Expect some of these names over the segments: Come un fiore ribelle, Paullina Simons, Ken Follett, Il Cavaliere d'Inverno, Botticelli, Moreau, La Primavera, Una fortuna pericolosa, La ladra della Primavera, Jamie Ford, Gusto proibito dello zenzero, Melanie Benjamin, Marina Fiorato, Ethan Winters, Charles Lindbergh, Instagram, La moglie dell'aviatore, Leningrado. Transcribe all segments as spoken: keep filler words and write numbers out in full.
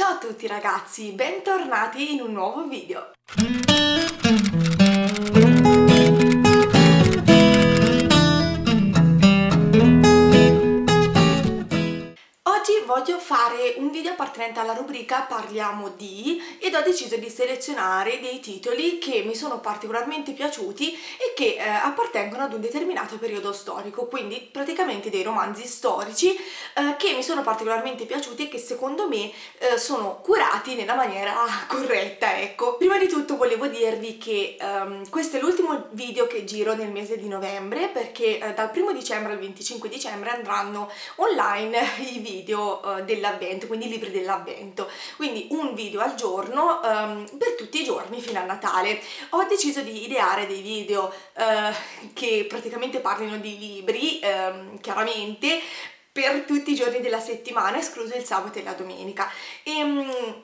Ciao a tutti ragazzi, bentornati in un nuovo video! Oggi voglio fare un video appartenente alla rubrica Parliamo di ed ho deciso di selezionare dei titoli che mi sono particolarmente piaciuti e che eh, appartengono ad un determinato periodo storico, quindi praticamente dei romanzi storici eh, che mi sono particolarmente piaciuti e che secondo me eh, sono curati nella maniera corretta, ecco. Prima di tutto volevo dirvi che ehm, questo è l'ultimo video che giro nel mese di novembre, perché eh, dal primo dicembre al venticinque dicembre andranno online i video dell'avvento, quindi i libri dell'avvento, quindi un video al giorno um, per tutti i giorni fino a Natale. Ho deciso di ideare dei video uh, che praticamente parlino di libri, um, chiaramente per tutti i giorni della settimana, escluso il sabato e la domenica. E, um,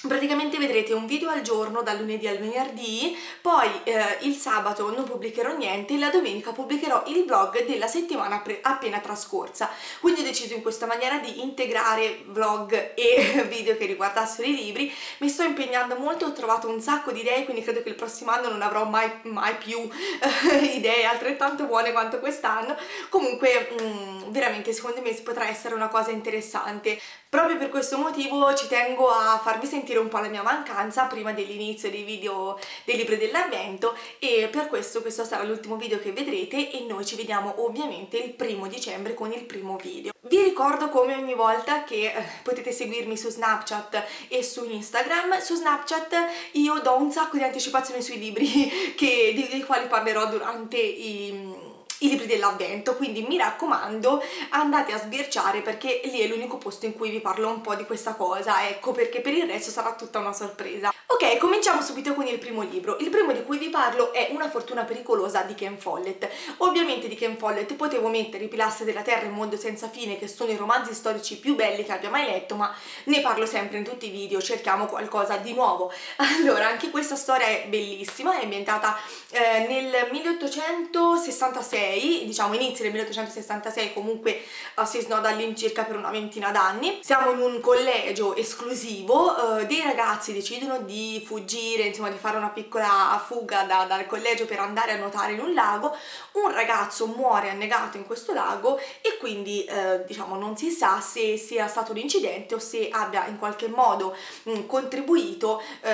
praticamente vedrete un video al giorno dal lunedì al venerdì, poi eh, il sabato non pubblicherò niente e la domenica pubblicherò il vlog della settimana appena trascorsa. Quindi ho deciso in questa maniera di integrare vlog e video che riguardassero i libri. Mi sto impegnando molto, ho trovato un sacco di idee, quindi credo che il prossimo anno non avrò mai, mai più eh, idee altrettanto buone quanto quest'anno. Comunque mh, veramente secondo me potrà essere una cosa interessante. Proprio per questo motivo ci tengo a farvi sentire un po' la mia mancanza prima dell'inizio dei video dei libri dell'avvento, e per questo questo sarà l'ultimo video che vedrete e noi ci vediamo ovviamente il primo dicembre con il primo video. Vi ricordo come ogni volta che potete seguirmi su Snapchat e su Instagram. Su Snapchat io do un sacco di anticipazioni sui libri che, dei quali parlerò durante i... i libri dell'avvento, quindi mi raccomando andate a sbirciare, perché lì è l'unico posto in cui vi parlo un po' di questa cosa, ecco, perché per il resto sarà tutta una sorpresa. Ok, cominciamo subito con il primo libro. Il primo di cui vi parlo è Una fortuna pericolosa di Ken Follett. Ovviamente di Ken Follett potevo mettere I pilastri della terra e Il mondo senza fine, che sono i romanzi storici più belli che abbia mai letto, ma ne parlo sempre in tutti i video, cerchiamo qualcosa di nuovo. Allora, anche questa storia è bellissima, è ambientata eh, nel milleottocentosessantasei, diciamo inizio del milleottocentosessantasei, comunque uh, si snoda all'incirca per una ventina d'anni. Siamo in un collegio esclusivo, uh, dei ragazzi decidono di fuggire, insomma di fare una piccola fuga da, dal collegio per andare a nuotare in un lago. Un ragazzo muore annegato in questo lago e quindi uh, diciamo non si sa se sia stato un incidente o se abbia in qualche modo mh, contribuito, uh,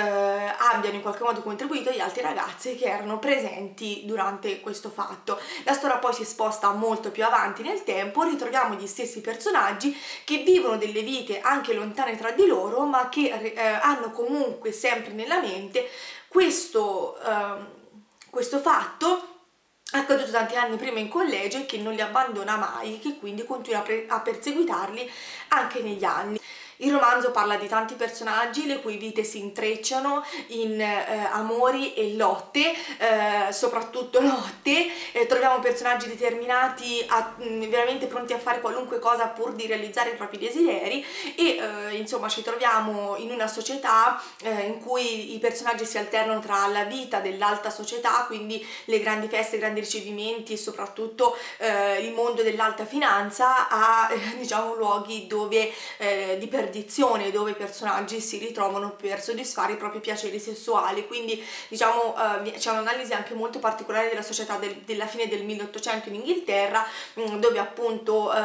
abbiano in qualche modo contribuito gli altri ragazzi che erano presenti durante questo fatto. La ora poi si sposta molto più avanti nel tempo, ritroviamo gli stessi personaggi che vivono delle vite anche lontane tra di loro, ma che eh, hanno comunque sempre nella mente questo, eh, questo fatto accaduto tanti anni prima in collegio e che non li abbandona mai, che quindi continua a perseguitarli anche negli anni. Il romanzo parla di tanti personaggi le cui vite si intrecciano in eh, amori e lotte, eh, soprattutto lotte. Eh, troviamo personaggi determinati, a, mh, veramente pronti a fare qualunque cosa pur di realizzare i propri desideri, e eh, insomma ci troviamo in una società eh, in cui i personaggi si alternano tra la vita dell'alta società, quindi le grandi feste, i grandi ricevimenti e soprattutto eh, il mondo dell'alta finanza, a eh, diciamo luoghi dove eh, di per dove i personaggi si ritrovano per soddisfare i propri piaceri sessuali. Quindi diciamo eh, c'è un'analisi anche molto particolare della società del, della fine del milleottocento in Inghilterra, mh, dove appunto eh,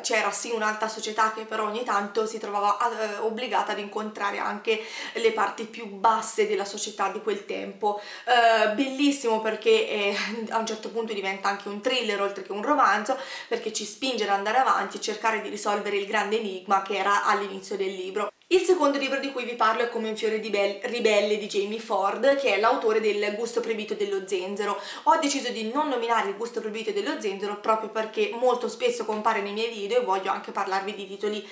c'era sì un'alta società che però ogni tanto si trovava eh, obbligata ad incontrare anche le parti più basse della società di quel tempo. Eh, bellissimo, perché eh, a un certo punto diventa anche un thriller oltre che un romanzo, perché ci spinge ad andare avanti e cercare di risolvere il grande enigma che era alle all'inizio del libro. Il secondo libro di cui vi parlo è Come un fiore ribelle di Jamie Ford, che è l'autore del Gusto proibito dello zenzero. Ho deciso di non nominare Il gusto proibito dello zenzero proprio perché molto spesso compare nei miei video e voglio anche parlarvi di titoli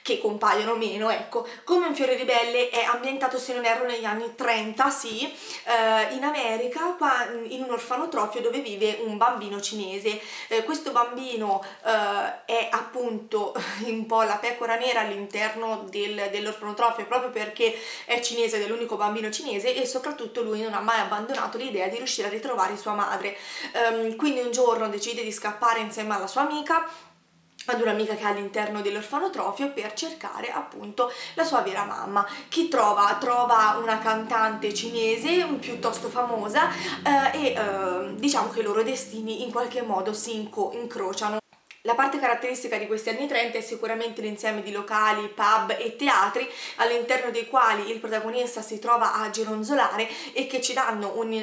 che compaiono meno, ecco. Come un fiore ribelle è ambientato, se non erro, negli anni trenta, sì, eh, in America, qua in un orfanotrofio dove vive un bambino cinese. Eh, questo bambino eh, è appunto un po' la pecora nera all'interno del, dell'orfanotrofio, proprio perché è cinese ed è l'unico bambino cinese, e soprattutto lui non ha mai abbandonato l'idea di riuscire a ritrovare sua madre. Eh, quindi un giorno decide di scappare insieme alla sua amica, ad un'amica che è all'interno dell'orfanotrofio per cercare appunto la sua vera mamma. Chi trova? Trova una cantante cinese piuttosto famosa eh, e eh, diciamo che i loro destini in qualche modo si inco- incrociano. La parte caratteristica di questi anni trenta è sicuramente l'insieme di locali, pub e teatri all'interno dei quali il protagonista si trova a gironzolare e che ci danno un...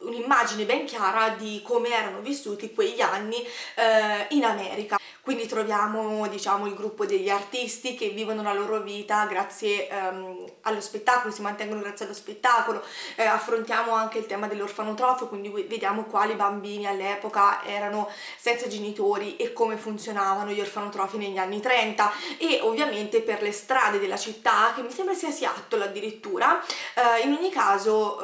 un'immagine ben chiara di come erano vissuti quegli anni eh, in America. Quindi troviamo, diciamo, il gruppo degli artisti che vivono la loro vita grazie ehm, allo spettacolo, si mantengono grazie allo spettacolo. Eh, affrontiamo anche il tema dell'orfanotrofio, quindi vediamo quali bambini all'epoca erano senza genitori e come funzionavano gli orfanotrofi negli anni trenta, e ovviamente per le strade della città, che mi sembra sia Seattle addirittura. Eh, in ogni caso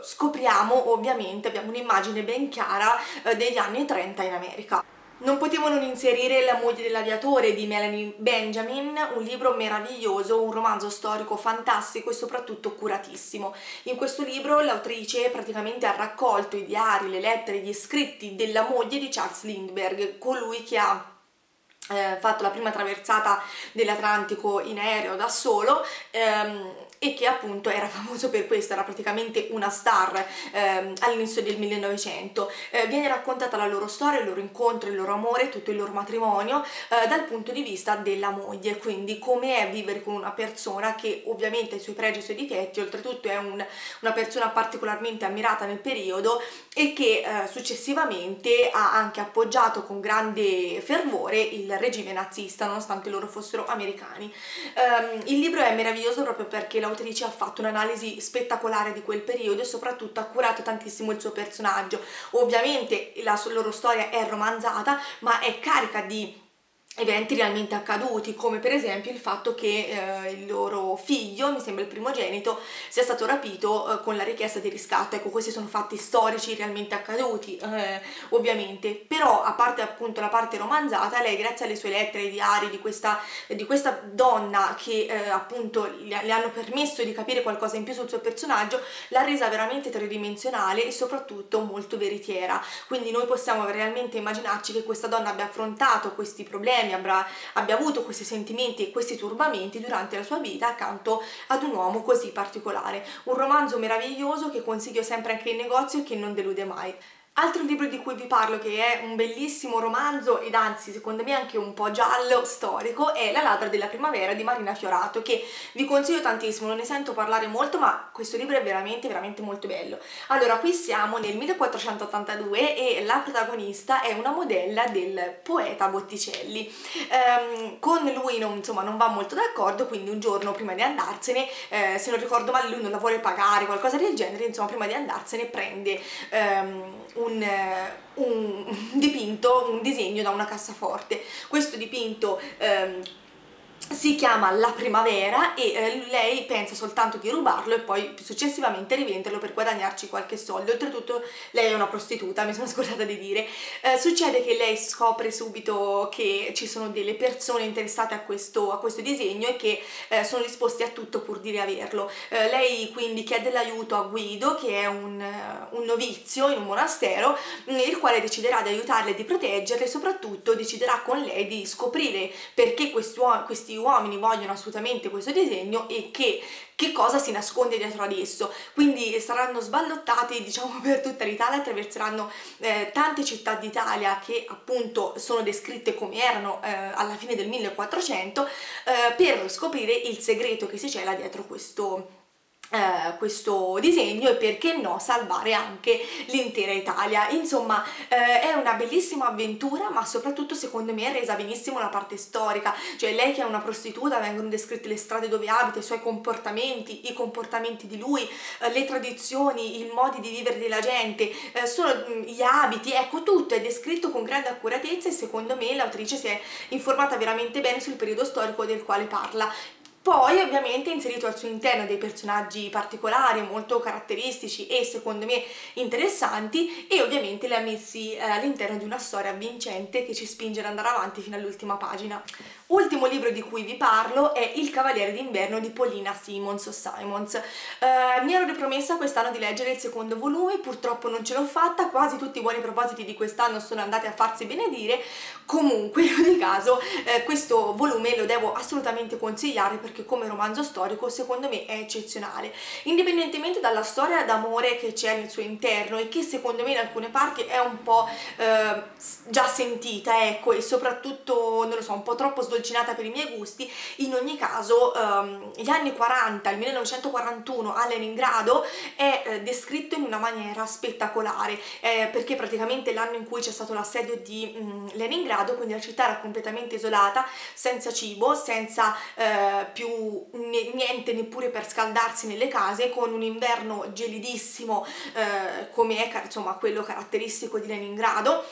eh, scopriamo ovviamente abbiamo un'immagine ben chiara eh, degli anni trenta in America. Non potevo non inserire La moglie dell'aviatore di Melanie Benjamin, un libro meraviglioso, un romanzo storico fantastico e soprattutto curatissimo. In questo libro l'autrice praticamente ha raccolto i diari, le lettere, gli scritti della moglie di Charles Lindbergh, colui che ha Eh, fatto la prima traversata dell'Atlantico in aereo da solo ehm, e che appunto era famoso per questo, era praticamente una star ehm, all'inizio del millenovecento. Eh, viene raccontata la loro storia, il loro incontro, il loro amore, tutto il loro matrimonio eh, dal punto di vista della moglie, quindi come è vivere con una persona che ovviamente ha i suoi pregi e i suoi difetti, oltretutto è un, una persona particolarmente ammirata nel periodo e che eh, successivamente ha anche appoggiato con grande fervore il regime nazista, nonostante loro fossero americani. Um, il libro è meraviglioso proprio perché l'autrice ha fatto un'analisi spettacolare di quel periodo e soprattutto ha curato tantissimo il suo personaggio. Ovviamente la loro storia è romanzata, ma è carica di eventi realmente accaduti, come per esempio il fatto che eh, il loro figlio, mi sembra il primogenito, sia stato rapito eh, con la richiesta di riscatto. Ecco, questi sono fatti storici realmente accaduti, eh, ovviamente, però a parte appunto la parte romanzata, lei grazie alle sue lettere, ai diari di questa, di questa donna che eh, appunto le hanno permesso di capire qualcosa in più sul suo personaggio, l'ha resa veramente tridimensionale e soprattutto molto veritiera. Quindi noi possiamo realmente immaginarci che questa donna abbia affrontato questi problemi, Abbia, abbia avuto questi sentimenti e questi turbamenti durante la sua vita accanto ad un uomo così particolare. Un romanzo meraviglioso che consiglio sempre anche in negozio e che non delude mai. Altro libro di cui vi parlo, che è un bellissimo romanzo ed anzi secondo me anche un po' giallo storico, è La ladra della Primavera di Marina Fiorato, che vi consiglio tantissimo, non ne sento parlare molto, ma questo libro è veramente veramente molto bello. Allora, qui siamo nel millequattrocentottantadue e la protagonista è una modella del poeta Botticelli. Ehm, con lui non, insomma, non va molto d'accordo, quindi un giorno prima di andarsene, eh, se non ricordo male lui non la vuole pagare, qualcosa del genere, insomma prima di andarsene prende ehm, un Un, un dipinto, un disegno da una cassaforte. Questo dipinto ehm, si chiama La Primavera e eh, lei pensa soltanto di rubarlo e poi successivamente rivenderlo per guadagnarci qualche soldo. Oltretutto lei è una prostituta, mi sono scordata di dire. Eh, succede che lei scopre subito che ci sono delle persone interessate a questo, a questo disegno e che eh, sono disposte a tutto pur di riaverlo. Eh, lei quindi chiede l'aiuto a Guido, che è un, un novizio in un monastero, il quale deciderà di aiutarla e di proteggerla e soprattutto deciderà con lei di scoprire perché questi uomini vogliono assolutamente questo disegno e che, che cosa si nasconde dietro ad esso. Quindi saranno sballottati, diciamo, per tutta l'Italia, attraverseranno eh, tante città d'Italia che appunto sono descritte come erano eh, alla fine del millequattrocento eh, per scoprire il segreto che si cela dietro questo Uh, questo disegno e, perché no, salvare anche l'intera Italia. Insomma uh, è una bellissima avventura, ma soprattutto secondo me è resa benissimo la parte storica, cioè lei che è una prostituta, vengono descritte le strade dove abita, i suoi comportamenti, i comportamenti di lui, uh, le tradizioni, i modi di vivere della gente, uh, solo gli abiti, ecco, tutto è descritto con grande accuratezza e secondo me l'autrice si è informata veramente bene sul periodo storico del quale parla. Poi ovviamente ha inserito al suo interno dei personaggi particolari, molto caratteristici e secondo me interessanti, e ovviamente li ha messi eh, all'interno di una storia vincente che ci spinge ad andare avanti fino all'ultima pagina. Ultimo libro di cui vi parlo è Il Cavaliere d'Inverno di Paullina Simons o Simons. Eh, mi ero ripromessa quest'anno di leggere il secondo volume, purtroppo non ce l'ho fatta, quasi tutti i buoni propositi di quest'anno sono andati a farsi benedire. Comunque, in ogni caso, eh, questo volume lo devo assolutamente consigliare perché come romanzo storico secondo me è eccezionale, indipendentemente dalla storia d'amore che c'è nel suo interno e che secondo me in alcune parti è un po' eh, già sentita, ecco, e soprattutto, non lo so, un po' troppo sdolcinata per i miei gusti. In ogni caso, ehm, gli anni quaranta, il millenovecentoquarantuno a Leningrado è eh, descritto in una maniera spettacolare, eh, perché praticamente l'anno in cui c'è stato l'assedio di mh, Leningrado, quindi la città era completamente isolata, senza cibo, senza eh, più ne niente neppure per scaldarsi nelle case, con un inverno gelidissimo eh, come è insomma quello caratteristico di Leningrado,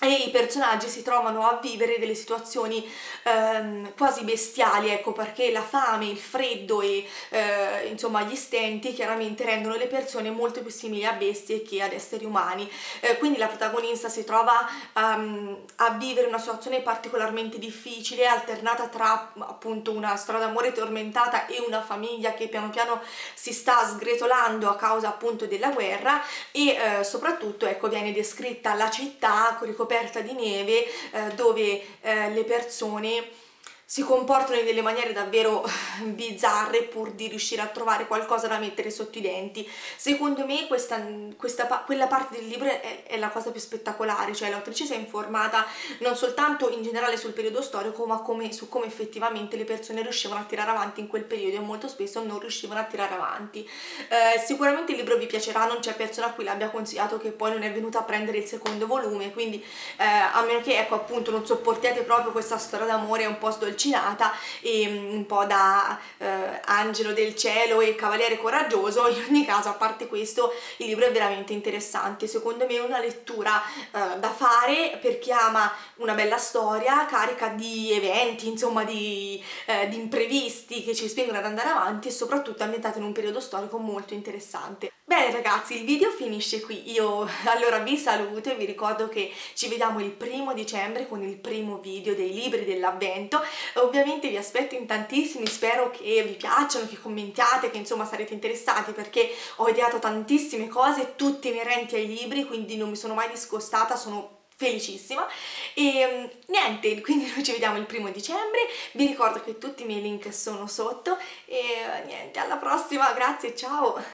e i personaggi si trovano a vivere delle situazioni ehm, quasi bestiali, ecco, perché la fame, il freddo e eh, insomma gli stenti chiaramente rendono le persone molto più simili a bestie che ad esseri umani, eh, quindi la protagonista si trova um, a vivere una situazione particolarmente difficile, alternata tra appunto una storia d'amore tormentata e una famiglia che piano piano si sta sgretolando a causa appunto della guerra, e eh, soprattutto, ecco, viene descritta la città coperta di neve, eh, dove eh, le persone si comportano in delle maniere davvero bizzarre pur di riuscire a trovare qualcosa da mettere sotto i denti. Secondo me questa, questa, quella parte del libro è, è la cosa più spettacolare, cioè l'autrice si è informata non soltanto in generale sul periodo storico, ma come, su come effettivamente le persone riuscivano a tirare avanti in quel periodo e molto spesso non riuscivano a tirare avanti. Eh, sicuramente il libro vi piacerà, non c'è persona a cui l'abbia consigliato che poi non è venuta a prendere il secondo volume, quindi eh, a meno che, ecco, appunto non sopportiate proprio questa storia d'amore un po' sdolcita e un po' da eh, angelo del cielo e cavaliere coraggioso. In ogni caso, a parte questo, il libro è veramente interessante, secondo me è una lettura eh, da fare per chi ama una bella storia carica di eventi, insomma di, eh, di imprevisti che ci spingono ad andare avanti, e soprattutto ambientato in un periodo storico molto interessante. Bene ragazzi, il video finisce qui, io allora vi saluto e vi ricordo che ci vediamo il primo dicembre con il primo video dei libri dell'avvento. Ovviamente vi aspetto in tantissimi, spero che vi piacciono, che commentiate, che insomma sarete interessati, perché ho ideato tantissime cose, tutte inerenti ai libri, quindi non mi sono mai discostata, sono felicissima. E niente, quindi noi ci vediamo il primo dicembre, vi ricordo che tutti i miei link sono sotto, e niente, alla prossima, grazie, ciao!